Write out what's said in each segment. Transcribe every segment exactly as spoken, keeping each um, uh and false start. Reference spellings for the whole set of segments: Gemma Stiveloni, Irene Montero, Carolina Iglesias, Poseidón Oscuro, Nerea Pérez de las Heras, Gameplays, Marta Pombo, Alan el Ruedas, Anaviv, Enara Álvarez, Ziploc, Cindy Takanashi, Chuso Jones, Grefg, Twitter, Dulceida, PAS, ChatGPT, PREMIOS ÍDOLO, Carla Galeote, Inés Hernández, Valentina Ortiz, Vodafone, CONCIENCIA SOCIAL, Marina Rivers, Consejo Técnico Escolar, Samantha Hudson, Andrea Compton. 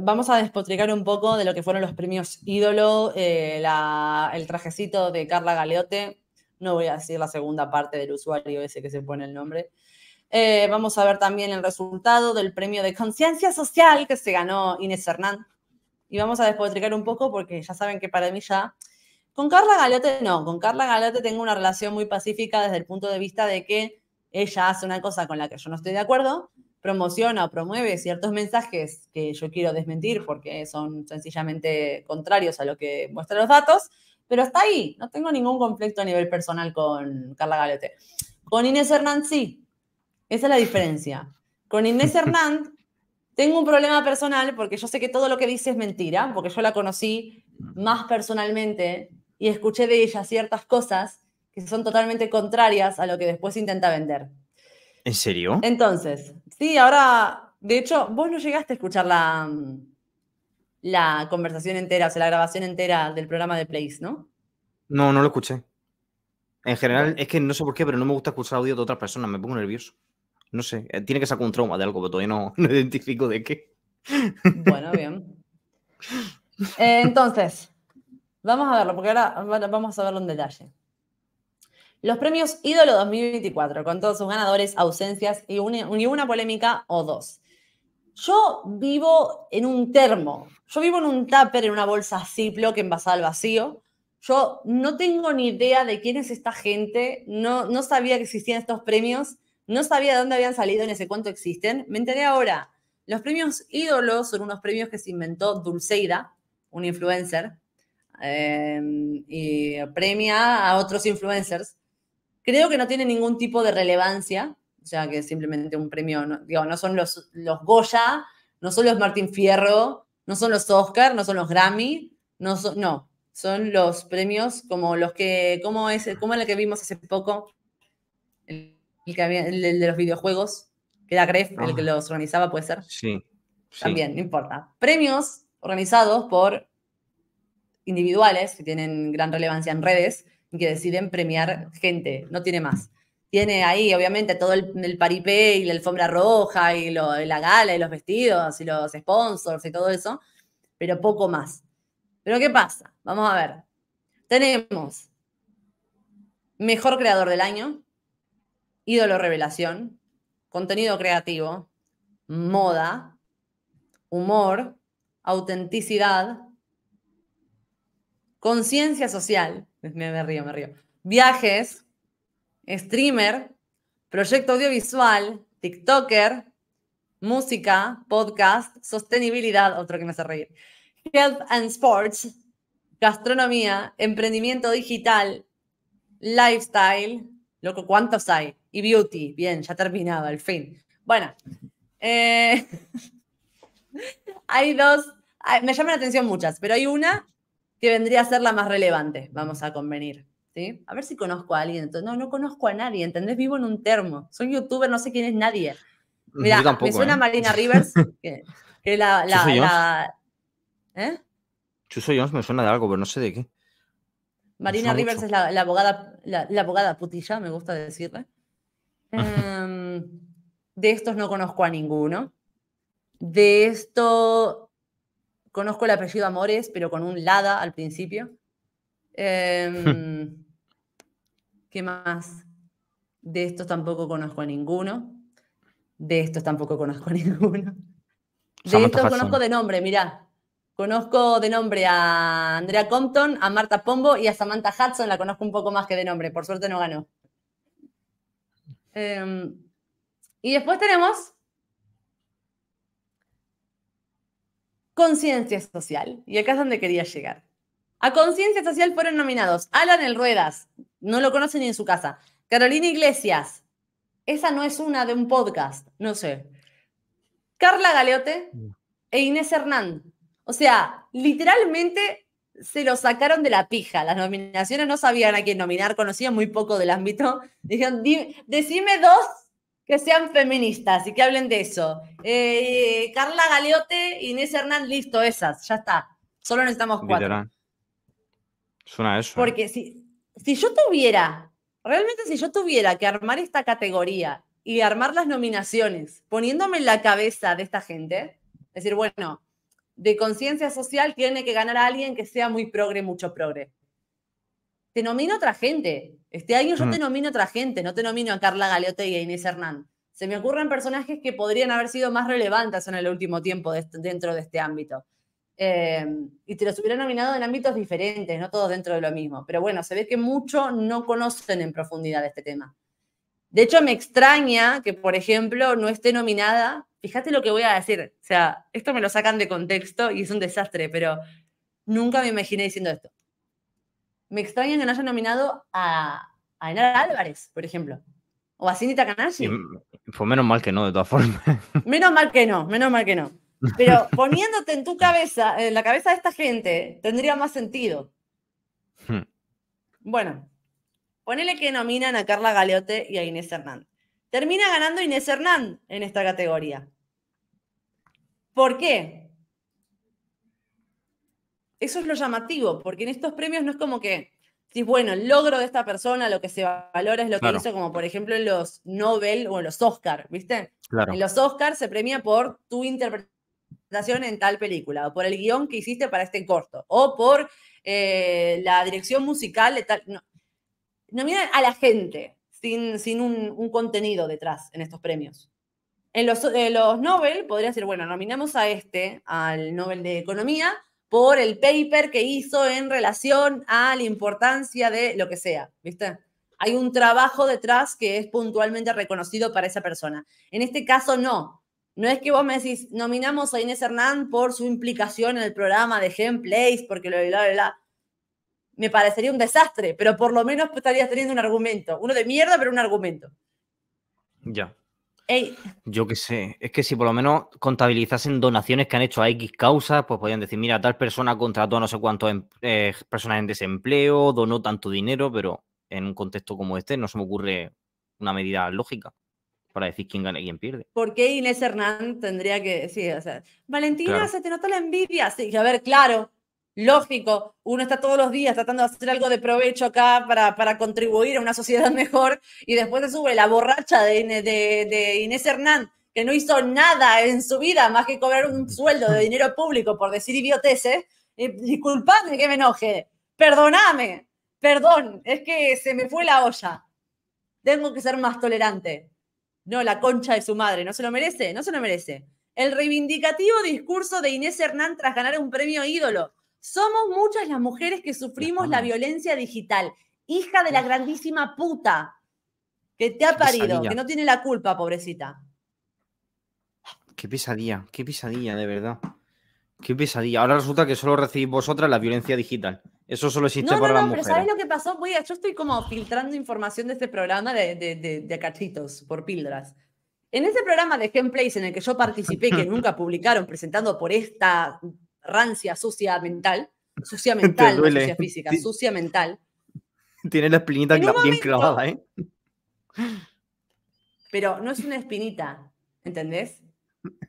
Vamos a despotricar un poco de lo que fueron los premios Ídolo, eh, la, el trajecito de Carla Galeote. No voy a decir la segunda parte del usuario ese que se pone el nombre. Eh, vamos a ver también el resultado del premio de Conciencia Social que se ganó Inés Hernández. Y vamos a despotricar un poco porque ya saben que para mí ya... Con Carla Galeote no, con Carla Galeote tengo una relación muy pacífica desde el punto de vista de que ella hace una cosa con la que yo no estoy de acuerdo, promociona o promueve ciertos mensajes que yo quiero desmentir porque son sencillamente contrarios a lo que muestran los datos, pero hasta ahí, no tengo ningún conflicto a nivel personal con Carla Galeote. Con Inés Hernández sí, esa es la diferencia. Con Inés Hernández tengo un problema personal porque yo sé que todo lo que dice es mentira, porque yo la conocí más personalmente y escuché de ella ciertas cosas que son totalmente contrarias a lo que después intenta vender. ¿En serio? Entonces, sí, ahora, de hecho, vos no llegaste a escuchar la, la conversación entera, o sea, la grabación entera del programa de Place, ¿no? No, no lo escuché. En general, es que no sé por qué, pero no me gusta escuchar audio de otras personas, me pongo nervioso. No sé, tiene que sacar un trauma de algo, pero todavía no, no identifico de qué. Bueno, bien. Eh, entonces, vamos a verlo, porque ahora vamos a verlo en detalle. Los premios Ídolo dos mil veinticuatro, con todos sus ganadores, ausencias y una, y una polémica o dos. Yo vivo en un termo, yo vivo en un tupper, en una bolsa Ziploc envasada al vacío. Yo no tengo ni idea de quién es esta gente, no, no sabía que existían estos premios, no sabía de dónde habían salido ni sé cuánto existen. Me enteré ahora. Los premios Ídolo son unos premios que se inventó Dulceida, un influencer, eh, y premia a otros influencers. Creo que no tiene ningún tipo de relevancia, o sea, que es simplemente un premio, no, digo, no son los, los Goya, no son los Martín Fierro, no son los Oscar, no son los Grammy, no, son, no, son los premios como los que, como es, como el que vimos hace poco, el, que había, el, el de los videojuegos, que era Grefg, oh. el que los organizaba, puede ser. Sí, sí. También, no importa. Premios organizados por individuales que tienen gran relevancia en redes, que deciden premiar gente, no tiene más. Tiene ahí, obviamente, todo el, el paripé y la alfombra roja y, lo, y la gala y los vestidos y los sponsors y todo eso, pero poco más. ¿Pero qué pasa? Vamos a ver. Tenemos Mejor Creador del Año, Ídolo Revelación, Contenido Creativo, Moda, Humor, Autenticidad, Conciencia Social, me río, me río, Viajes, Streamer, Proyecto Audiovisual, TikToker, Música, Podcast, Sostenibilidad, otro que me hace reír, Health and Sports, Gastronomía, Emprendimiento Digital, Lifestyle, loco, ¿cuántos hay? Y Beauty, bien, ya terminado, al fin. Bueno, eh, hay dos, me llaman la atención muchas, pero hay una que vendría a ser la más relevante, vamos a convenir, ¿sí? A ver si conozco a alguien. No, no conozco a nadie, ¿entendés? Vivo en un termo. Soy youtuber, no sé quién es nadie. Mira, me suena eh. Marina Rivers, que, que la... la, Chuso la ¿Eh? Chuso Jones me suena de algo, pero no sé de qué. Marina Rivers mucho. es la, la abogada la, la abogada putilla, me gusta decirle. um, de estos no conozco a ninguno. De esto... Conozco el apellido Amores, pero con un Lada al principio. Eh, ¿Qué más? De estos tampoco conozco a ninguno. De estos tampoco conozco a ninguno. De estos conozco de nombre, mirá. Conozco de nombre a Andrea Compton, a Marta Pombo y a Samantha Hudson. La conozco un poco más que de nombre. Por suerte no ganó. Eh, y después tenemos... Conciencia Social. Y acá es donde quería llegar. A Conciencia Social fueron nominados Alan el Ruedas, no lo conoce ni en su casa. Carolina Iglesias, esa no es una de un podcast, no sé. Carla Galeote e Inés Hernández. O sea, literalmente se lo sacaron de la pija. Las nominaciones no sabían a quién nominar, conocían muy poco del ámbito. Dijeron, decime dos que sean feministas y que hablen de eso. Eh, Carla Galeote, Inés Hernández, listo, esas, ya está. Solo necesitamos cuatro. Literal. Suena a eso. Porque eh. si, si yo tuviera, realmente si yo tuviera que armar esta categoría y armar las nominaciones, poniéndome en la cabeza de esta gente, decir, bueno, de conciencia social tiene que ganar a alguien que sea muy progre, mucho progre. Te nomino a otra gente. Este año yo mm. te nomino a otra gente, no te nomino a Carla Galeote y a Inés Hernández. Se me ocurren personajes que podrían haber sido más relevantes en el último tiempo de, dentro de este ámbito. Eh, y te los hubiera nominado en ámbitos diferentes, no todos dentro de lo mismo. Pero bueno, se ve que muchos no conocen en profundidad este tema. De hecho, me extraña que, por ejemplo, no esté nominada. Fíjate lo que voy a decir. O sea, esto me lo sacan de contexto y es un desastre, pero nunca me imaginé diciendo esto. Me extraña que no haya nominado a, a Enara Álvarez, por ejemplo. O a Cindy Takanashi. Sí, pues menos mal que no, de todas formas. Menos mal que no, menos mal que no. Pero poniéndote en tu cabeza, en la cabeza de esta gente, tendría más sentido. Hmm. Bueno, ponele que nominan a Carla Galeote y a Inés Hernández. Termina ganando Inés Hernández en esta categoría. ¿Por qué? Eso es lo llamativo, porque en estos premios no es como que, si bueno, el logro de esta persona, lo que se valora es lo que claro. hizo, como por ejemplo en los Nobel o en los Oscar, ¿viste? Claro. En los Oscar se premia por tu interpretación en tal película, o por el guión que hiciste para este corto, o por eh, la dirección musical de tal. No, no miran a la gente sin, sin un, un contenido detrás en estos premios. En los, eh, los Nobel podría ser, bueno, nominamos a este, al Nobel de Economía, por el paper que hizo en relación a la importancia de lo que sea, ¿viste? Hay un trabajo detrás que es puntualmente reconocido para esa persona. En este caso, no. No es que vos me decís, nominamos a Inés Hernández por su implicación en el programa de Gameplays, porque bla, bla, bla. Me parecería un desastre, pero por lo menos estarías teniendo un argumento. Uno de mierda, pero un argumento. Ya. Ey. Yo qué sé. Es que si por lo menos contabilizasen donaciones que han hecho a X causas, pues podrían decir, mira, tal persona contrató a no sé cuántas eh, personas en desempleo, donó tanto dinero, pero en un contexto como este no se me ocurre una medida lógica para decir quién gana y quién pierde. ¿Por qué Inés Hernández tendría que decir? O sea, Valentina, claro. se te nota la envidia. Sí, a ver, claro, lógico. Uno está todos los días tratando de hacer algo de provecho acá para, para contribuir a una sociedad mejor y después se sube la borracha de, de, de Inés Hernández, que no hizo nada en su vida más que cobrar un sueldo de dinero público por decir idioteces. Eh, disculpadme que me enoje. Perdóname. Perdón, es que se me fue la olla. Tengo que ser más tolerante. No, la concha de su madre, ¿no se lo merece? No se lo merece. El reivindicativo discurso de Inés Hernández tras ganar un premio ídolo. Somos muchas las mujeres que sufrimos la violencia digital. Hija de la grandísima puta que te ha parido, que no tiene la culpa, pobrecita. Qué pesadilla, qué pesadilla, de verdad. Qué pesadilla. Ahora resulta que solo recibís vosotras la violencia digital. Eso solo existe no, para no, las mujeres. No, no, pero ¿sabes lo que pasó? Voy a, yo estoy como filtrando información de este programa de, de, de, de cachitos, por píldoras. En ese programa de Gameplays en el que yo participé, que nunca publicaron, presentado por esta rancia sucia mental, sucia mental, no sucia física, sucia mental. Tiene la espinita bien momento, clavada, ¿eh? Pero no es una espinita, ¿entendés?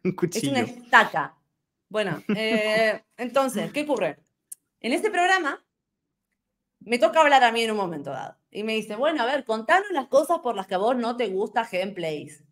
Un cuchillo. Es una estaca. Bueno, eh, entonces, ¿qué ocurre? En este programa me toca hablar a mí en un momento dado. Y me dice, bueno, a ver, contanos las cosas por las que a vos no te gusta Gameplays.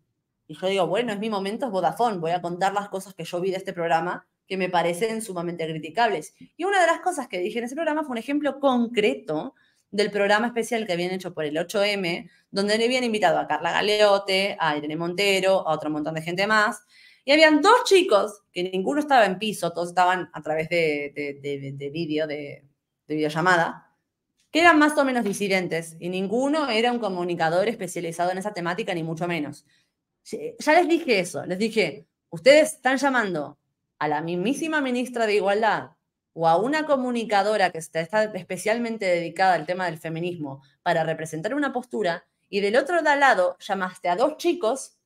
Y yo digo, bueno, es mi momento, es Vodafone. Voy a contar las cosas que yo vi de este programa que me parecen sumamente criticables. Y una de las cosas que dije en ese programa fue un ejemplo concreto del programa especial que habían hecho por el ocho eme, donde le habían invitado a Carla Galeote, a Irene Montero, a otro montón de gente más. Y habían dos chicos, que ninguno estaba en piso, todos estaban a través de, de, de, de vídeo, de, de videollamada, que eran más o menos disidentes, y ninguno era un comunicador especializado en esa temática, ni mucho menos. Ya les dije eso, les dije, ustedes están llamando a la mismísima ministra de Igualdad o a una comunicadora que está, está especialmente dedicada al tema del feminismo para representar una postura, y del otro lado llamaste a dos chicos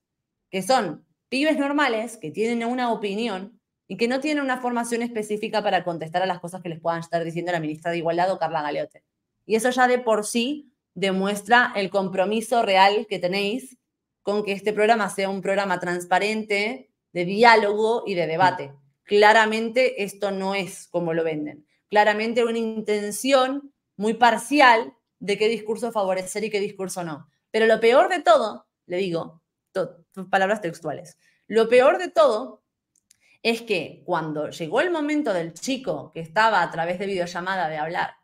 que son pibes normales que tienen una opinión y que no tienen una formación específica para contestar a las cosas que les puedan estar diciendo la ministra de Igualdad o Carla Galeote. Y eso ya de por sí demuestra el compromiso real que tenéis con que este programa sea un programa transparente, de diálogo y de debate. Claramente esto no es como lo venden. Claramente una intención muy parcial de qué discurso favorecer y qué discurso no. Pero lo peor de todo, le digo, tus palabras textuales. Lo peor de todo es que cuando llegó el momento del chico que estaba a través de videollamada de hablar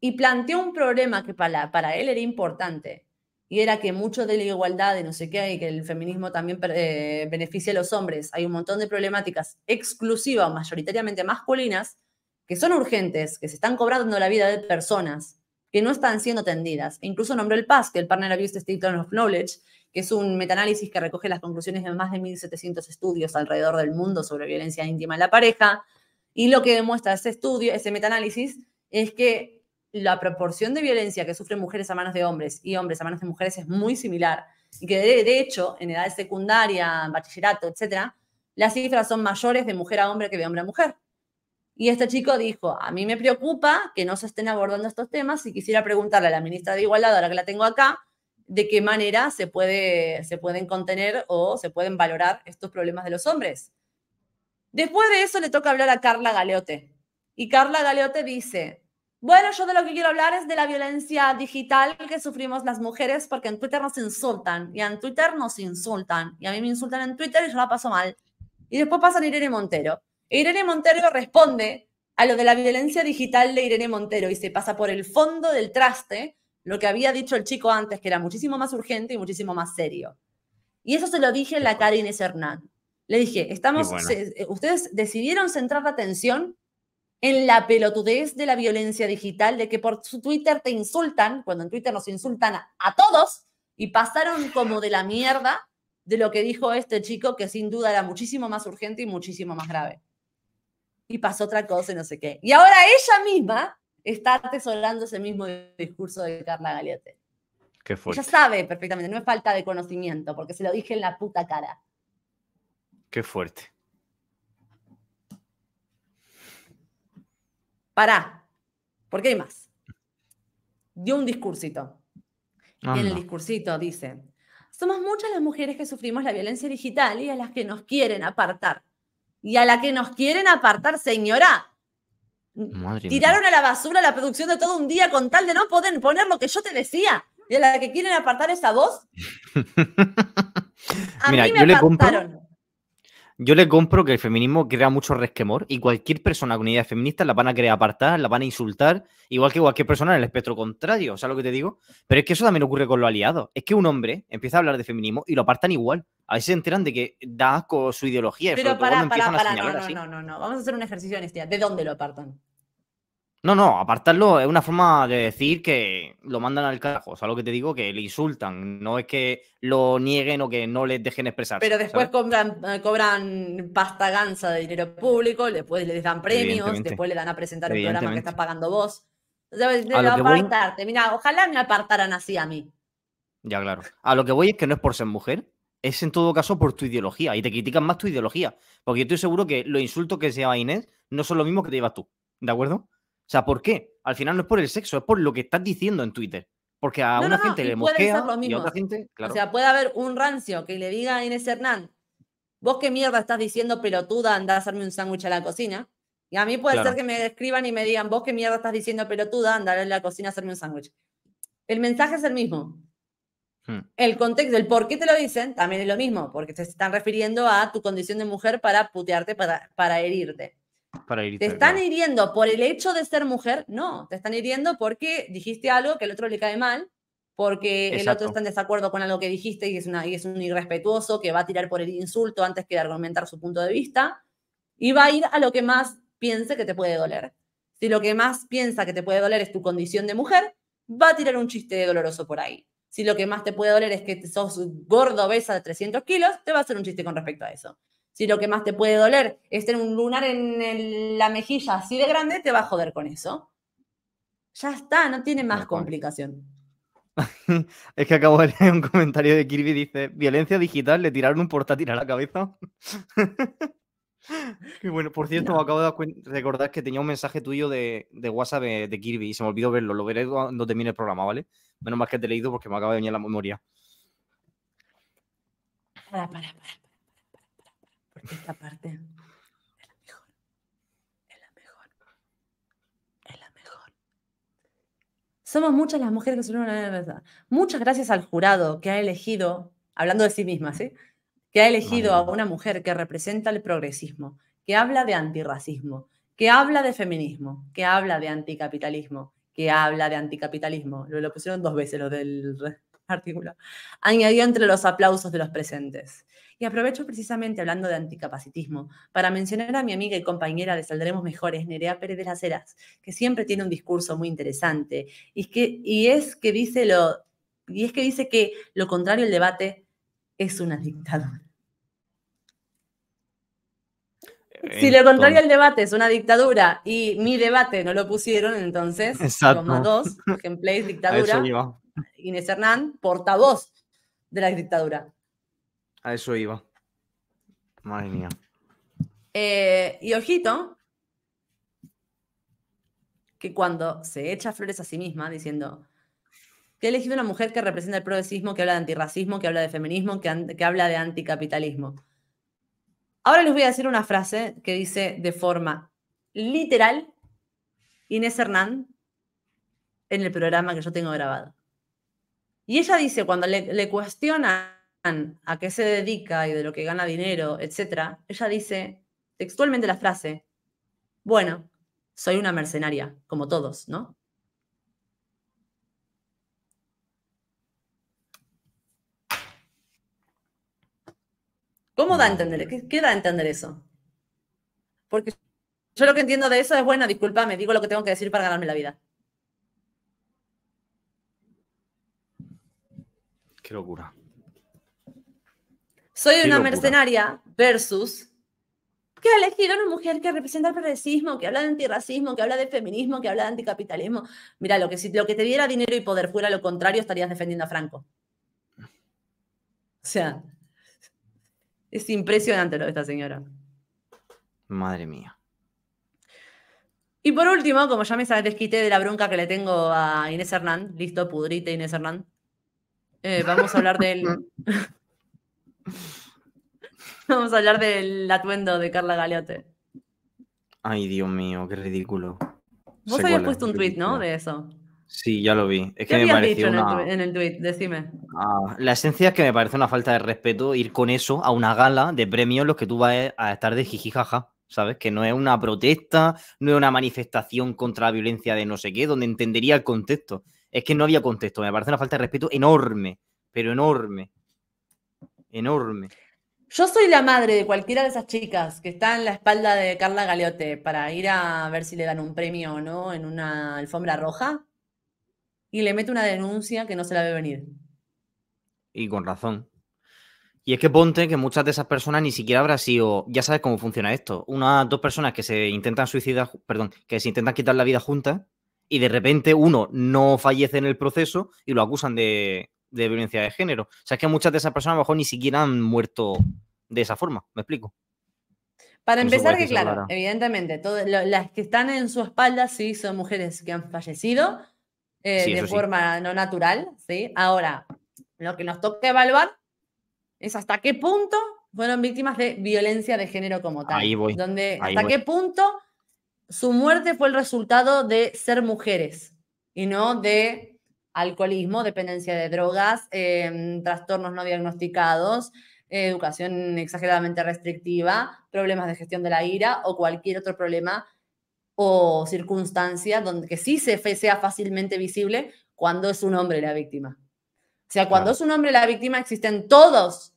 y planteó un problema que para, para él era importante, y era que mucho de la igualdad y no sé qué, y que el feminismo también eh, beneficia a los hombres, hay un montón de problemáticas exclusivas o mayoritariamente masculinas que son urgentes, que se están cobrando la vida de personas que no están siendo atendidas. E incluso nombró el P A S, que el Partner Abuse Statement of Knowledge, que es un metaanálisis que recoge las conclusiones de más de mil setecientos estudios alrededor del mundo sobre violencia íntima en la pareja, y lo que demuestra ese estudio, ese metaanálisis, es que la proporción de violencia que sufren mujeres a manos de hombres y hombres a manos de mujeres es muy similar, y que de, de hecho, en edad secundaria, bachillerato, etcétera, las cifras son mayores de mujer a hombre que de hombre a mujer. Y este chico dijo, a mí me preocupa que no se estén abordando estos temas y quisiera preguntarle a la ministra de Igualdad, ahora que la tengo acá, de qué manera se, puede, se pueden contener o se pueden valorar estos problemas de los hombres. Después de eso le toca hablar a Carla Galeote. Y Carla Galeote dice, bueno, yo de lo que quiero hablar es de la violencia digital que sufrimos las mujeres, porque en Twitter nos insultan, y en Twitter nos insultan, y a mí me insultan en Twitter y yo la paso mal. Y después pasan Irene Montero. Irene Montero responde a lo de la violencia digital de Irene Montero y se pasa por el fondo del traste lo que había dicho el chico antes, que era muchísimo más urgente y muchísimo más serio. Y eso se lo dije en la cara a Inés Hernández. Le dije, estamos, bueno. se, ustedes decidieron centrar la atención en la pelotudez de la violencia digital, de que por Twitter te insultan, cuando en Twitter nos insultan a, a todos, y pasaron como de la mierda de lo que dijo este chico, que sin duda era muchísimo más urgente y muchísimo más grave. Y pasó otra cosa y no sé qué. Y ahora ella misma está atesorando ese mismo discurso de Carla Galeote. Qué fuerte. Ella sabe perfectamente, no es falta de conocimiento, porque se lo dije en la puta cara. Qué fuerte. Pará, porque hay más. Dio un discursito. Ah, y en el discursito dice, somos muchas las mujeres que sufrimos la violencia digital y a las que nos quieren apartar. Y a la que nos quieren apartar, señora. Madre Tiraron mía. a la basura la producción de todo un día con tal de no poder poner lo que yo te decía. Y a la que quieren apartar esa voz. A Mira, mí me yo apartaron. Le compro, yo le compro que el feminismo crea mucho resquemor y cualquier persona con ideas feministas la van a querer apartar, la van a insultar, igual que cualquier persona en el espectro contrario. ¿Sabes lo que te digo? Pero es que eso también ocurre con los aliados. Es que un hombre empieza a hablar de feminismo y lo apartan igual. A veces se enteran de que da asco su ideología. Pero pará, pará, pará, no, no, así. no, no, no. Vamos a hacer un ejercicio en este. ¿De dónde lo apartan? No, no, apartarlo es una forma de decir que lo mandan al carajo. O sea, lo que te digo, que le insultan. No es que lo nieguen o que no les dejen expresarse. Pero después cobran, cobran pasta gansa de dinero público, después les dan premios, después le dan a presentar un programa que estás pagando vos. O sea, de lo apartarte. Voy... Mira, ojalá me apartaran así a mí. Ya, claro. A lo que voy es que no es por ser mujer, es en todo caso por tu ideología, y te critican más tu ideología, porque yo estoy seguro que los insultos que se lleva Inés no son los mismos que te llevas tú, ¿de acuerdo? O sea, ¿por qué? Al final no es por el sexo, es por lo que estás diciendo en Twitter, porque a no, una no, gente no, le mosquea y a otra gente... Claro. O sea, puede haber un rancio que le diga a Inés Hernández, vos qué mierda estás diciendo, pelotuda, andá a hacerme un sándwich a la cocina, y a mí puede claro. ser que me escriban y me digan, vos qué mierda estás diciendo, pelotuda, andá a la cocina a hacerme un sándwich. El mensaje es el mismo. El contexto, el por qué te lo dicen, también es lo mismo, porque se están refiriendo a tu condición de mujer para putearte, para, para herirte. Para irte, ¿Te están claro. hiriendo por el hecho de ser mujer? No, te están hiriendo porque dijiste algo que al otro le cae mal, porque Exacto. el otro está en desacuerdo con algo que dijiste y es, una, y es un irrespetuoso que va a tirar por el insulto antes que argumentar su punto de vista, y va a ir a lo que más piense que te puede doler. Si lo que más piensa que te puede doler es tu condición de mujer, va a tirar un chiste doloroso por ahí. Si lo que más te puede doler es que sos gordo, obesa de trescientos kilos, te va a hacer un chiste con respecto a eso. Si lo que más te puede doler es tener un lunar en el, la mejilla así de grande, te va a joder con eso. Ya está, no tiene más complicación. Es que acabo de leer un comentario de Kirby, dice, violencia digital, le tiraron un portátil a la cabeza. Y bueno, por cierto, no. me acabo de recordar que tenía un mensaje tuyo de, de WhatsApp de, de Kirby y se me olvidó verlo. Lo veré cuando termine el programa, ¿vale? Menos mal que te he leído porque me acaba de venir a la memoria. Para, para, para, para, para, para, para. Porque esta parte es la mejor. Es la mejor. Es la mejor. Somos muchas las mujeres que se unieron a la verdad. Muchas gracias al jurado que ha elegido, hablando de sí misma, ¿sí? que ha elegido a una mujer que representa el progresismo, que habla de antirracismo, que habla de feminismo, que habla de anticapitalismo, que habla de anticapitalismo. Lo, lo pusieron dos veces lo del artículo. Añadió entre los aplausos de los presentes. Y aprovecho precisamente hablando de anticapacitismo para mencionar a mi amiga y compañera de Saldremos Mejores, Nerea Pérez de las Heras, que siempre tiene un discurso muy interesante y, que, y, es que dice lo, y es que dice que lo contrario al debate es una dictadura. Entonces, si lo contrario al debate es una dictadura y mi debate no lo pusieron, entonces, coma dos, gameplays, dictadura, Inés Hernández, portavoz de la dictadura. A eso iba. Madre mía. Eh, y ojito, que cuando se echa flores a sí misma diciendo que he elegido una mujer que representa el progresismo, que habla de antirracismo, que habla de feminismo, que, que habla de anticapitalismo. Ahora les voy a decir una frase que dice de forma literal Inés Hernández en el programa que yo tengo grabado. Y ella dice, cuando le, le cuestiona a qué se dedica y de lo que gana dinero, etcétera, ella dice textualmente la frase, bueno, soy una mercenaria, como todos, ¿no? ¿Cómo da a entender? ¿Qué, qué da a entender eso? Porque yo lo que entiendo de eso es, bueno, discúlpame, digo lo que tengo que decir para ganarme la vida. Qué locura. Soy una mercenaria versus que ha elegido una mujer que representa el progresismo, que habla de antirracismo, que habla de feminismo, que habla de anticapitalismo. Mira, lo que, si lo que te diera dinero y poder fuera lo contrario, estarías defendiendo a Franco. O sea, es impresionante lo de esta señora. Madre mía. Y por último, como ya me desquité de la bronca que le tengo a Inés Hernández, listo, pudrite Inés Hernández, eh, vamos a hablar del... Vamos a hablar del atuendo de Carla Galeote. Ay, Dios mío, qué ridículo. Vos habías puesto un tuit, ¿no? De eso. Sí, ya lo vi. Es que me pareció una... en el tuit? Decime. Ah, la esencia es que me parece una falta de respeto ir con eso a una gala de premios en los que tú vas a estar de jijijaja, ¿sabes? Que no es una protesta, no es una manifestación contra la violencia de no sé qué, donde entendería el contexto. Es que no había contexto. Me parece una falta de respeto enorme, pero enorme. Enorme. Yo soy la madre de cualquiera de esas chicas que está en la espalda de Carla Galeote para ir a ver si le dan un premio o no en una alfombra roja y le meto una denuncia que no se la ve venir. Y con razón. Y es que ponte que muchas de esas personas ni siquiera habrá sido, ya sabes cómo funciona esto, unas dos personas que se intentan suicidar, perdón, que se intentan quitar la vida juntas y de repente uno no fallece en el proceso y lo acusan de... de violencia de género. O sea, es que muchas de esas personas a lo mejor ni siquiera han muerto de esa forma. ¿Me explico? Para empezar, que claro, evidentemente, todas las que están en su espalda sí son mujeres que han fallecido eh, sí, de forma sí. no natural, ¿sí? Ahora, lo que nos toca evaluar es hasta qué punto fueron víctimas de violencia de género como tal. Ahí voy. Donde, Ahí hasta voy. qué punto su muerte fue el resultado de ser mujeres y no de... alcoholismo, dependencia de drogas, eh, trastornos no diagnosticados, eh, educación exageradamente restrictiva, problemas de gestión de la ira o cualquier otro problema o circunstancia donde que sí se fe, sea fácilmente visible cuando es un hombre la víctima. O sea, cuando es un hombre la víctima existen todos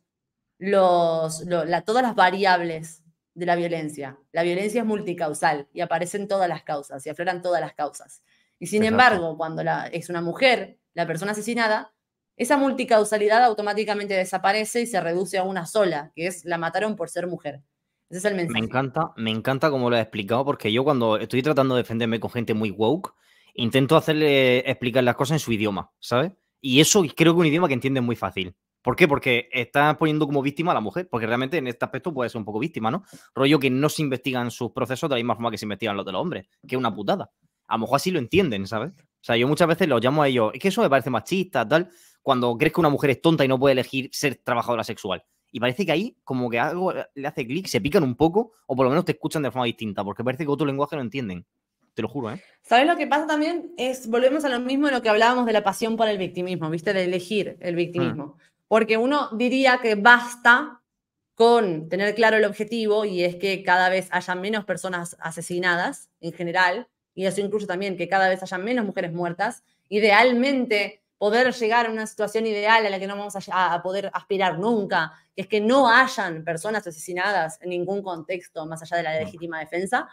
los, lo, la, todas las variables de la violencia. La violencia es multicausal y aparecen todas las causas y afloran todas las causas. Y sin Exacto. embargo, cuando la, es una mujer, la persona asesinada, esa multicausalidad automáticamente desaparece y se reduce a una sola, que es la mataron por ser mujer. Ese es el mensaje. Me encanta, me encanta como lo has explicado, porque yo cuando estoy tratando de defenderme con gente muy woke, intento hacerle explicar las cosas en su idioma, ¿sabes? Y eso creo que es un idioma que entienden muy fácil. ¿Por qué? Porque estás poniendo como víctima a la mujer, porque realmente en este aspecto puede ser un poco víctima, ¿no? Rollo que no se investigan sus procesos de la misma forma que se investigan los de los hombres, que es una putada. A lo mejor así lo entienden, ¿sabes? O sea, yo muchas veces los llamo a ellos, es que eso me parece machista, tal, cuando crees que una mujer es tonta y no puede elegir ser trabajadora sexual. Y parece que ahí como que algo le hace clic, se pican un poco, o por lo menos te escuchan de forma distinta, porque parece que otro lenguaje no entienden. Te lo juro, ¿eh? ¿Sabes lo que pasa también? Es, volvemos a lo mismo de lo que hablábamos de la pasión por el victimismo, ¿viste? De elegir el victimismo. Mm. Porque uno diría que basta con tener claro el objetivo, y es que cada vez haya menos personas asesinadas en general, y eso incluye también que cada vez haya menos mujeres muertas, idealmente poder llegar a una situación ideal a la que no vamos a, a poder aspirar nunca, que es que no hayan personas asesinadas en ningún contexto más allá de la legítima defensa.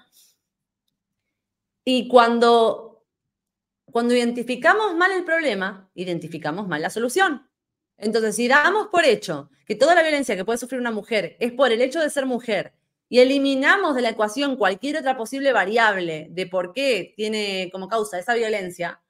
Y cuando, cuando identificamos mal el problema, identificamos mal la solución. Entonces, si damos por hecho que toda la violencia que puede sufrir una mujer es por el hecho de ser mujer, y eliminamos de la ecuación cualquier otra posible variable de por qué tiene como causa esa violencia,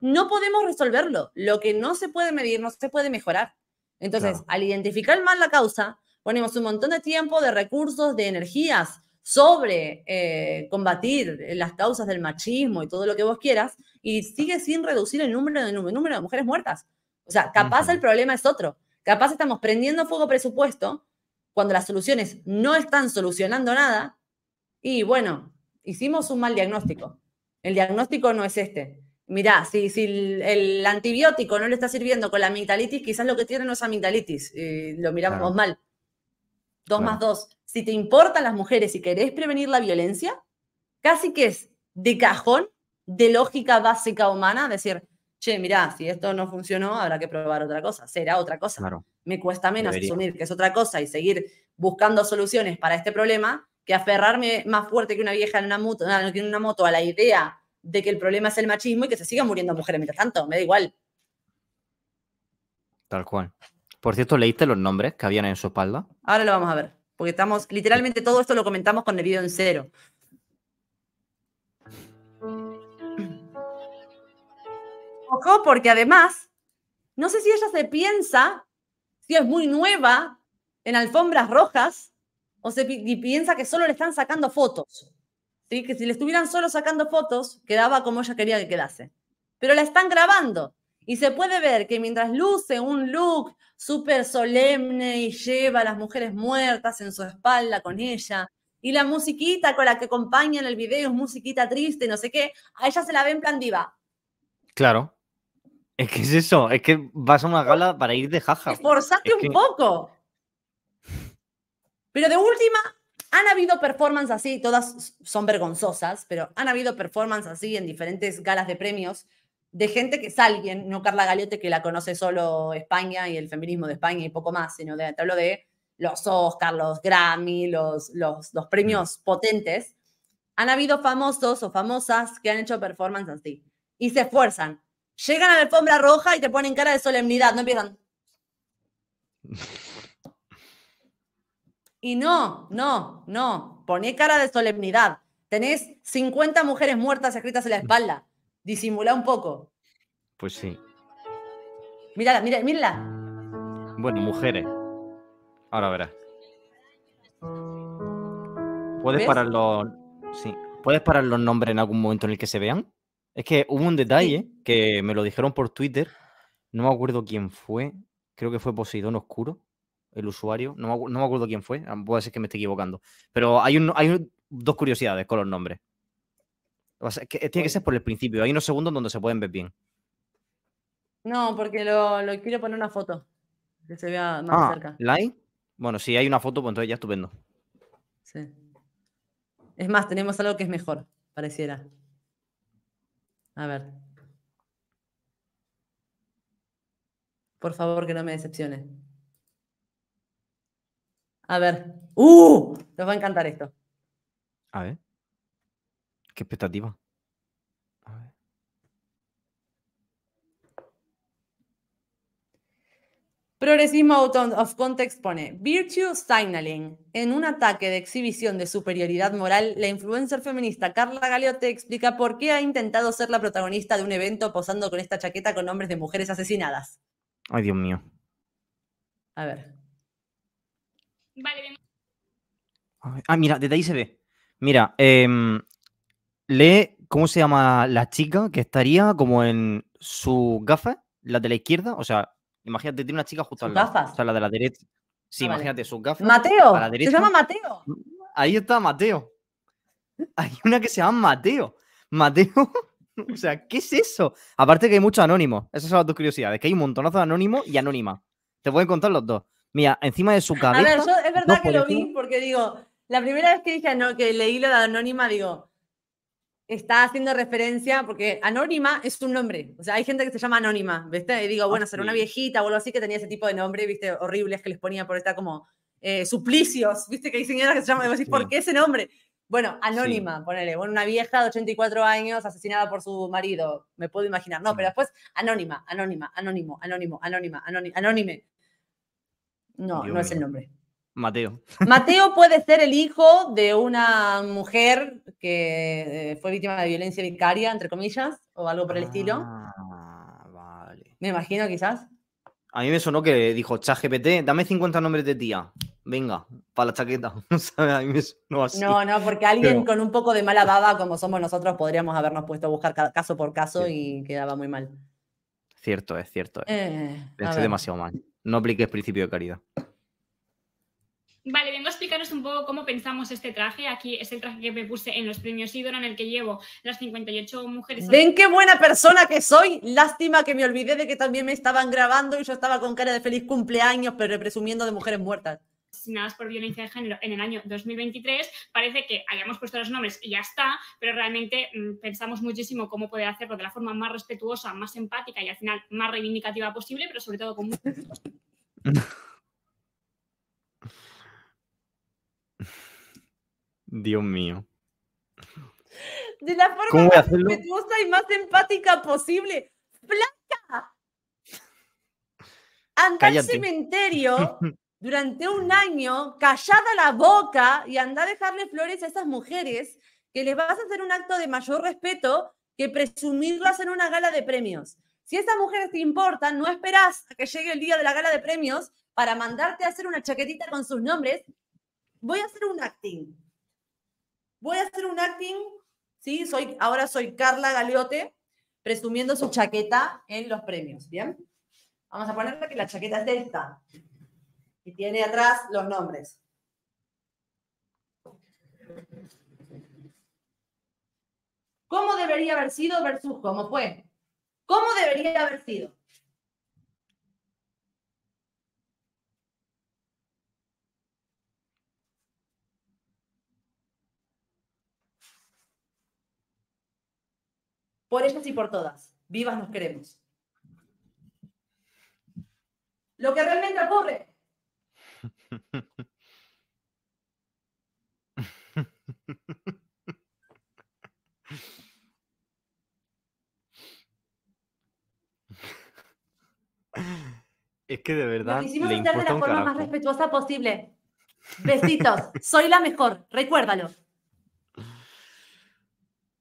no podemos resolverlo. Lo que no se puede medir, no se puede mejorar. Entonces, claro, al identificar mal la causa, ponemos un montón de tiempo, de recursos, de energías sobre eh, combatir las causas del machismo y todo lo que vos quieras, y sigue sin reducir el número de, el número de mujeres muertas. O sea, capaz uh-huh. el problema es otro. Capaz estamos prendiendo fuego presupuesto cuando las soluciones no están solucionando nada, y bueno, hicimos un mal diagnóstico. El diagnóstico no es este. Mirá, si, si el, el antibiótico no le está sirviendo con la amigdalitis, quizás lo que tiene no es amigdalitis, eh, lo miramos claro. mal. Dos claro. más dos. Si te importan las mujeres y querés prevenir la violencia, casi que es de cajón, de lógica básica humana, decir, che, mirá, si esto no funcionó, habrá que probar otra cosa, será otra cosa. Claro. Me cuesta menos Debería. asumir que es otra cosa y seguir buscando soluciones para este problema que aferrarme más fuerte que una vieja en una moto, en una moto a la idea de que el problema es el machismo y que se sigan muriendo mujeres mientras tanto, me da igual. Tal cual. Por cierto, ¿leíste los nombres que habían en su espalda? Ahora lo vamos a ver, porque estamos, literalmente todo esto lo comentamos con el video en cero. Ojo, porque además, no sé si ella se piensa, si es muy nueva en alfombras rojas, o se pi- y piensa que solo le están sacando fotos. ¿Sí? Que si le estuvieran solo sacando fotos, quedaba como ella quería que quedase. Pero la están grabando. Y se puede ver que mientras luce un look súper solemne y lleva a las mujeres muertas en su espalda con ella, y la musiquita con la que acompañan el video es musiquita triste y no sé qué, a ella se la ve en plan diva. Claro. Es que es eso. Es que vas a una gala para ir de jaja. Esforzate es un que... poco. Pero de última... Han habido performances así, todas son vergonzosas, pero han habido performances así en diferentes galas de premios de gente que es alguien, no Carla Galeote, que la conoce solo España y el feminismo de España y poco más, sino de, te hablo de los Oscar, los Grammy, los, los, los premios potentes. Han habido famosos o famosas que han hecho performances así y se esfuerzan. Llegan a la alfombra roja y te ponen cara de solemnidad, no empiezan... Y no, no, no. Poné cara de solemnidad. Tenés cincuenta mujeres muertas escritas en la espalda. Disimulá un poco. Pues sí. Mírala, mírala, mírala. Bueno, mujeres. Ahora verás. ¿Puedes ¿Ves? parar los... Sí. ¿Puedes parar los nombres en algún momento en el que se vean? Es que hubo un detalle sí. que me lo dijeron por Twitter. No me acuerdo quién fue. Creo que fue Poseidón Oscuro. El usuario, no me, no me acuerdo quién fue, puede ser que me esté equivocando, pero hay, un, hay un, dos curiosidades con los nombres. O sea, que, tiene que ser por el principio, hay unos segundos donde se pueden ver bien. No, porque lo, lo quiero poner una foto, que se vea más ah, cerca. ¿La hay? Bueno, si hay una foto, pues entonces ya estupendo. Sí. Es más, tenemos algo que es mejor, pareciera. A ver. Por favor, que no me decepcione. A ver. ¡Uh! Nos va a encantar esto. A ver. Qué expectativa. A ver. Progresismo Out of Context pone Virtue Signaling. En un ataque de exhibición de superioridad moral, la influencer feminista Carla Galeote explica por qué ha intentado ser la protagonista de un evento posando con esta chaqueta con nombres de mujeres asesinadas. Ay, Dios mío. A ver. Vale. Ah, mira, desde ahí se ve. Mira, eh, lee cómo se llama la chica que estaría como en sus gafas, las de la izquierda. O sea, imagínate, tiene una chica justo al lado. Gafas. O sea, la de la derecha. Sí, ah, imagínate, vale. sus gafas. Mateo. A la derecha. Se llama Mateo. Ahí está Mateo. Hay una que se llama Mateo. Mateo. O sea, ¿qué es eso? Aparte que hay muchos anónimos. Esas son las dos curiosidades, que hay un montonazo de anónimos y anónima. Te pueden contar los dos. Mira, encima de su cabeza... A ver, yo es verdad que lo vi, porque digo, la primera vez que dije no, que leí lo de Anónima, digo, está haciendo referencia, porque Anónima es un nombre. O sea, hay gente que se llama Anónima, ¿viste? Y digo, bueno, será una viejita o algo así que tenía ese tipo de nombre, ¿viste? Horribles que les ponía por estar como eh, suplicios, ¿viste? Que hay señoras que se llaman, y vos decís, ¿por qué ese nombre? Bueno, Anónima, sí. ponele, bueno, una vieja de ochenta y cuatro años asesinada por su marido, me puedo imaginar. No, sí. pero después, Anónima, Anónima, Anónimo, Anónimo, Anónima, Anónime. anónime. No, Dios no es el nombre. Mateo. Mateo puede ser el hijo de una mujer que fue víctima de violencia vicaria, entre comillas, o algo por el ah, estilo. Ah, vale. Me imagino, quizás. A mí me sonó que dijo, ChatGPT, dame cincuenta nombres de tía. Venga, para la chaqueta. A mí me sonó así. No, no, porque alguien Pero... con un poco de mala baba, como somos nosotros, podríamos habernos puesto a buscar caso por caso sí. y quedaba muy mal. Cierto es, cierto es. Eh, Pensé demasiado mal. No apliques principio de caridad. Vale, vengo a explicaros un poco cómo pensamos este traje. Aquí es el traje que me puse en los premios ídolo, en el que llevo las cincuenta y ocho mujeres. ¿Ven qué buena persona que soy? Lástima que me olvidé de que también me estaban grabando y yo estaba con cara de feliz cumpleaños, pero presumiendo de mujeres muertas. Asesinadas por violencia de género en el año dos mil veintitrés. Parece que hayamos puesto los nombres y ya está, pero realmente mmm, pensamos muchísimo cómo poder hacerlo de la forma más respetuosa, más empática y al final más reivindicativa posible, pero sobre todo con... Dios mío. De la forma más hacerlo? respetuosa y más empática posible. ¡Placa! Andar al cementerio durante un año, callada la boca, y andá a dejarle flores a esas mujeres que les vas a hacer un acto de mayor respeto que presumirlas en una gala de premios. Si esas mujeres te importan, no esperás a que llegue el día de la gala de premios para mandarte a hacer una chaquetita con sus nombres. Voy a hacer un acting. Voy a hacer un acting, ¿sí? Soy, ahora soy Carla Galeote, presumiendo su chaqueta en los premios, ¿bien? Vamos a ponerle que la chaqueta es de esta. Y tiene atrás los nombres. ¿Cómo debería haber sido versus cómo fue? ¿Cómo debería haber sido? Por ellas y por todas. Vivas nos queremos. Lo que realmente ocurre. Es que de verdad. Nos hicimos intentar de la forma carajo. más respetuosa posible. Besitos. Soy la mejor. Recuérdalo.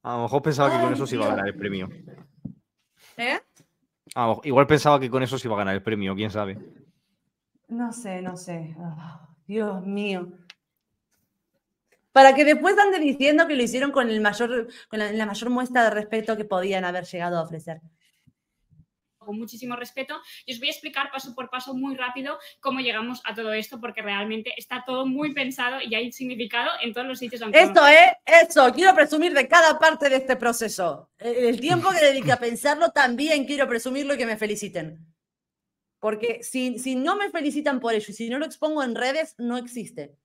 A lo mejor pensaba que con eso se iba a ganar el premio. ¿Eh? Ah, igual pensaba que con eso se iba a ganar el premio, quién sabe. No sé, no sé. Oh, Dios mío. Para que después anden diciendo que lo hicieron con, el mayor, con la, la mayor muestra de respeto que podían haber llegado a ofrecer. Con muchísimo respeto, y os voy a explicar paso por paso muy rápido cómo llegamos a todo esto, porque realmente está todo muy pensado y hay significado en todos los sitios. Esto no... es, eso, quiero presumir de cada parte de este proceso. El tiempo que dediqué a pensarlo también quiero presumirlo y que me feliciten. Porque si, si no me felicitan por ello y si no lo expongo en redes, no existe.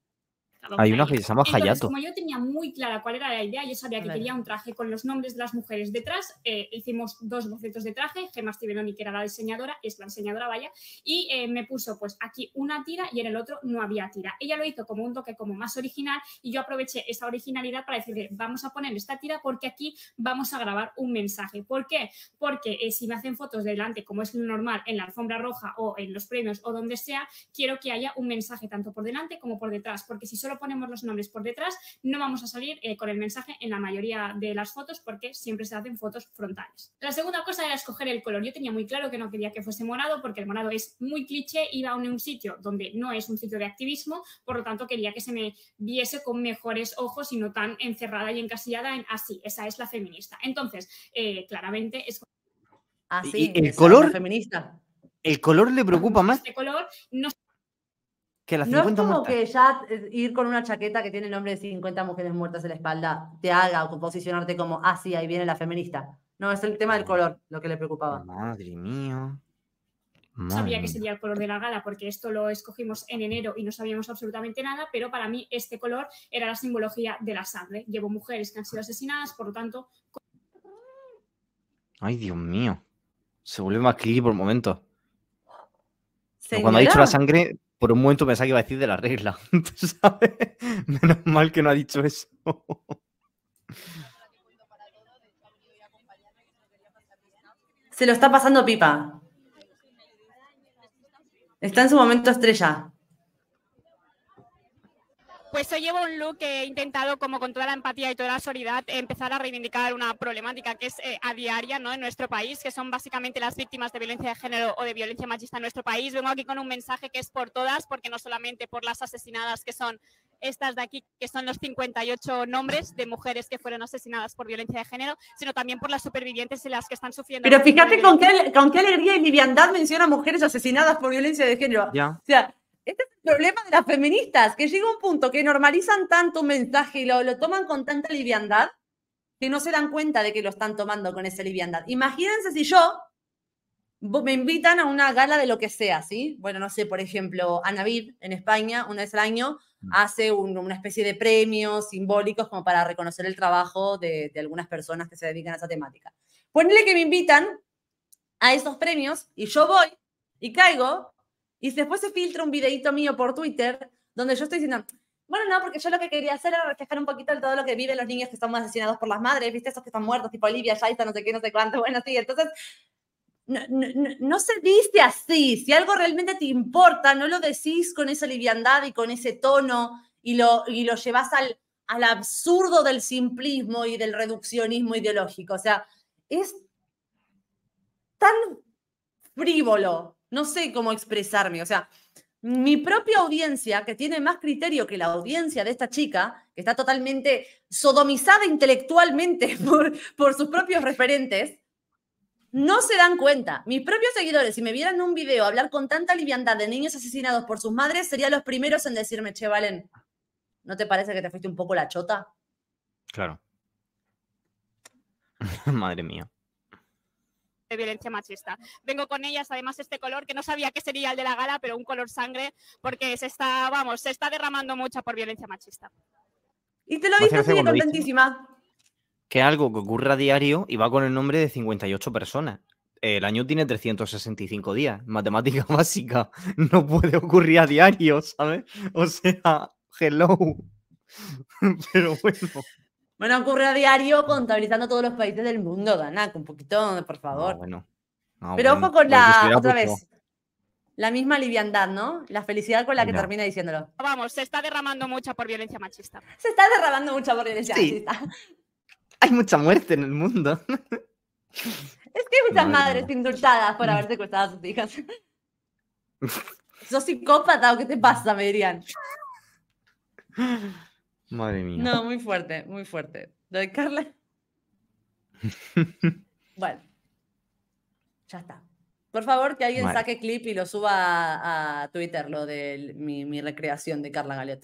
Hay una que se llama Entonces, Hayato. Como yo tenía muy clara cuál era la idea, yo sabía que claro. quería un traje con los nombres de las mujeres detrás. Eh, hicimos dos bocetos de traje. Gemma Stiveloni, que era la diseñadora, es la diseñadora, vaya, y eh, me puso pues aquí una tira y en el otro no había tira. Ella lo hizo como un toque como más original y yo aproveché esa originalidad para decirle, vamos a poner esta tira porque aquí vamos a grabar un mensaje. ¿Por qué? Porque eh, si me hacen fotos de delante, como es lo normal en la alfombra roja o en los premios o donde sea, quiero que haya un mensaje tanto por delante como por detrás, porque si solo ponemos los nombres por detrás, no vamos a salir eh, con el mensaje en la mayoría de las fotos porque siempre se hacen fotos frontales. La segunda cosa era escoger el color. Yo tenía muy claro que no quería que fuese morado porque el morado es muy cliché, iba a un sitio donde no es un sitio de activismo, por lo tanto quería que se me viese con mejores ojos y no tan encerrada y encasillada en así, esa es la feminista. Entonces, eh, claramente es... Así, el color feminista. El color le preocupa más. Este color no... Que no es como muertas. que ya ir con una chaqueta que tiene el nombre de cincuenta mujeres muertas en la espalda te haga posicionarte como, ah, sí, ahí viene la feminista. No, es el tema del color lo que le preocupaba. Madre mía. sabía que sería el color de la gala porque esto lo escogimos en enero y no sabíamos absolutamente nada, pero para mí este color era la simbología de la sangre. Llevo mujeres que han sido asesinadas, por lo tanto... Ay, Dios mío. Se vuelve más clicky por momentos. Cuando ha dicho la sangre, por un momento pensaba que iba a decir de la regla, ¿sabes? Menos mal que no ha dicho eso. Se lo está pasando pipa. Está en su momento estrella. Pues yo llevo un look que he intentado, como con toda la empatía y toda la solidaridad, empezar a reivindicar una problemática que es eh, a diaria, ¿no?, en nuestro país, que son básicamente las víctimas de violencia de género o de violencia machista en nuestro país. Vengo aquí con un mensaje que es por todas, porque no solamente por las asesinadas, que son estas de aquí, que son los cincuenta y ocho nombres de mujeres que fueron asesinadas por violencia de género, sino también por las supervivientes y las que están sufriendo. Pero fíjate con qué, con qué alegría y liviandad menciona mujeres asesinadas por violencia de género. Yeah. O sea, este es el problema de las feministas, que llega un punto que normalizan tanto un mensaje y lo, lo toman con tanta liviandad que no se dan cuenta de que lo están tomando con esa liviandad. Imagínense si yo, me invitan a una gala de lo que sea, ¿sí? Bueno, no sé, por ejemplo, Anaviv en España, una vez al año, hace un, una especie de premios simbólicos como para reconocer el trabajo de, de algunas personas que se dedican a esa temática. Ponle que me invitan a esos premios y yo voy y caigo. Y después se filtra un videíto mío por Twitter donde yo estoy diciendo, bueno, no, porque yo lo que quería hacer era reflejar un poquito todo lo que viven los niños que están asesinados por las madres, ¿viste? Esos que están muertos, tipo Olivia, Shaita, no sé qué, no sé cuánto. Bueno, sí, entonces, no, no, no, no se viste así. Si algo realmente te importa, no lo decís con esa liviandad y con ese tono y lo, y lo llevas al, al absurdo del simplismo y del reduccionismo ideológico. O sea, es tan frívolo. No sé cómo expresarme. O sea, mi propia audiencia, que tiene más criterio que la audiencia de esta chica, que está totalmente sodomizada intelectualmente por, por sus propios referentes, no se dan cuenta. Mis propios seguidores, si me vieran un video hablar con tanta liviandad de niños asesinados por sus madres, serían los primeros en decirme, che, Valen, ¿no te parece que te fuiste un poco la chota? Claro. Madre mía. De violencia machista. Vengo con ellas, además, este color, que no sabía que sería el de la gala, pero un color sangre, porque se está, vamos, se está derramando mucha por violencia machista. Y te lo dije así de contentísima. Que algo que ocurre a diario y va con el nombre de cincuenta y ocho personas. El año tiene trescientos sesenta y cinco días. Matemática básica. No puede ocurrir a diario, ¿sabes? O sea, hello. Pero bueno... Bueno, ocurre a diario contabilizando todos los países del mundo, Dana, un poquito, por favor. No, bueno. No, pero bueno, ojo con la, otra poco. vez, la misma liviandad, ¿no? La felicidad con la que no. termina diciéndolo. Vamos, se está derramando mucha por violencia machista. Se está derramando mucha por violencia sí. machista. Hay mucha muerte en el mundo. Es que hay muchas no, madres no. indultadas por haber secuestrado a sus hijas. ¿Sos psicópata o qué te pasa? Me dirían. Madre mía. No, muy fuerte, muy fuerte. Lo de Carla. Bueno. Ya está. Por favor, que alguien vale. saque clip y lo suba a, a Twitter, lo de mi, mi recreación de Carla Galeote.